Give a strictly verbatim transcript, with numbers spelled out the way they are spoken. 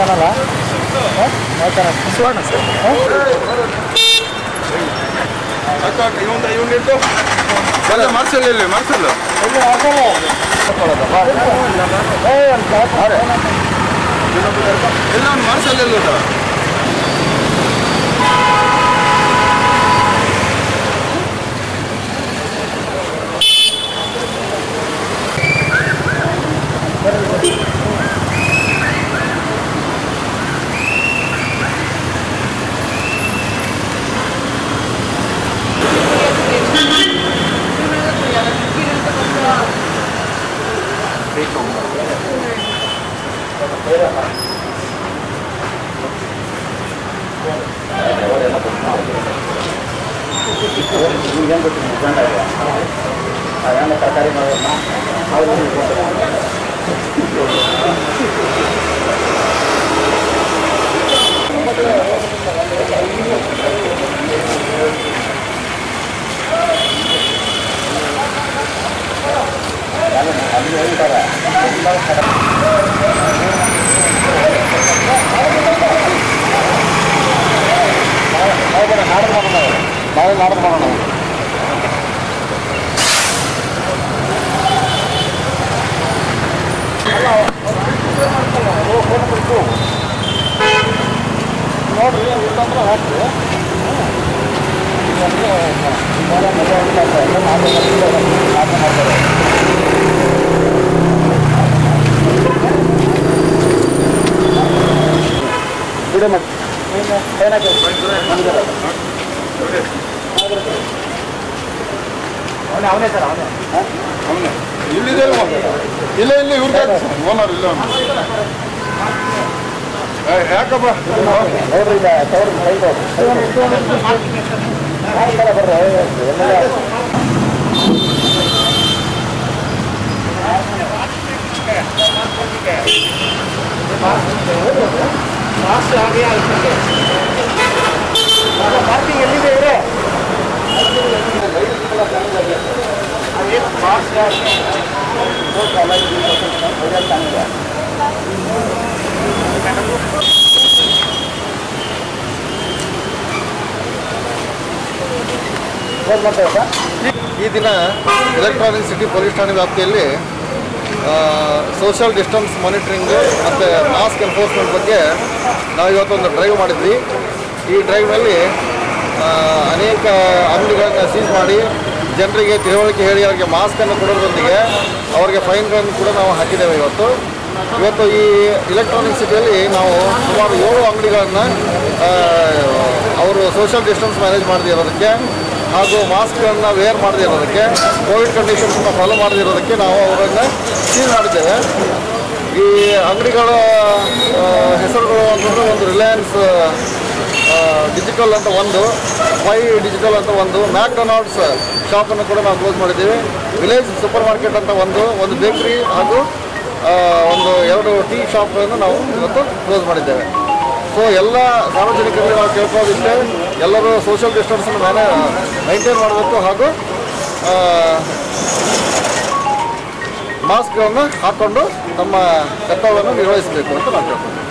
ಮಾತಾಡಲ್ಲ ಮಾತಾಡಲ್ಲ ಸುವರ್ಣ ಸರ್ ಅಕ್ಕ ಇವನ್ ಇವನ್ ಇತ್ತು ಎಲ್ಲ ಮಾರ್ಸಲ್ ಇಲ್ಲಿ ಮಾರ್ಸಲ್ ಇಲ್ಲಿ ಹಾಕಲ್ಲ ತಕೊಳ್ಳೋದು ಬಾ ಏ ಅಂತ ಅರೆ ಎಲ್ಲ ಮಾರ್ಸಲ್ ಇಲ್ಲಿ ಇತ್ತು इलेक्ट्रॉनिक सिटी पोलिस ठाणे व्याप्तियल्लि सोशल डिस्टेंस मॉनिटरिंग मत्ते मास्क एनफोर्समेंट बग्गे नावु इवत्तु ओंदु ड्राइव माडिद्वी। ई ड्राइवनल्लि अनेक अंगडिगळन्नु सीज़ माडि जनरिगे तिळवळिके हेळि अवरिगे मास्क अन्न कोडोदरोंदिगे अवरिगे फैन अन्न कूड नावु हाकिदेवे। इवत्तु इवत्तु ई इलेक्ट्रॉनिक सिटियल्लि नावु सुमारु ಏಳು अंगडिगळन्नु अवरु सोशल डिस्टेंस मैनेज माडदे इरोदक्के ಹಾಗೂ ಮಾಸ್ಕ್ಗಳನ್ನು ವೇರ್ ಮಾಡದೇ ಇರೋದಕ್ಕೆ ಕೋವಿಡ್ ಕಂಡೀಷನ್ಸ್ನ ಫಾಲೋ ಮಾಡದೇ ಇರೋದಕ್ಕೆ ನಾವು ಅವರನ್ನು ಸೀಲ್ ಮಾಡಿದ್ದೇವೆ। ಈ ಅಂಗಡಿಗಳ ಹೆಸರುಗಳು ಅಂತಂದರೆ ಒಂದು ರಿಲಯನ್ಸ್ ಡಿಜಿಟಲ್ ಅಂತ ಒಂದು, ಫೈ ಡಿಜಿಟಲ್ ಅಂತ ಒಂದು, ಮ್ಯಾಕ್ಡೊನಾಲ್ಡ್ಸ್ ಶಾಪನ್ನು ಕೂಡ ನಾವು ಕ್ಲೋಸ್ ಮಾಡಿದ್ದೀವಿ, ವಿಲೇಜ್ ಸೂಪರ್ ಮಾರ್ಕೆಟ್ ಅಂತ ಒಂದು, ಒಂದು ಬೇಕ್ರಿ ಹಾಗೂ ಒಂದು ಎರಡು ಟೀ ಶಾಪ್ಗಳನ್ನು ನಾವು ಇವತ್ತು ಕ್ಲೋಸ್ ಮಾಡಿದ್ದೇವೆ। ಸೊ ಎಲ್ಲ ಸಾರ್ವಜನಿಕರಿಗೆ ನಾವು ಕೇಳ್ಕೋದಿಷ್ಟೇ, ಎಲ್ಲರೂ ಸೋಷಿಯಲ್ ಡಿಸ್ಟೆನ್ಸನ್ನು ಮೈನ ಮೈಂಟೈನ್ ಮಾಡಬೇಕು ಹಾಗೂ ಮಾಸ್ಕ್ಗಳನ್ನು ಹಾಕ್ಕೊಂಡು ತಮ್ಮ ಕರ್ತವ್ಯವನ್ನು ನಿರ್ವಹಿಸಬೇಕು ಅಂತ ನಾನು ಹೇಳ್ತೀನಿ।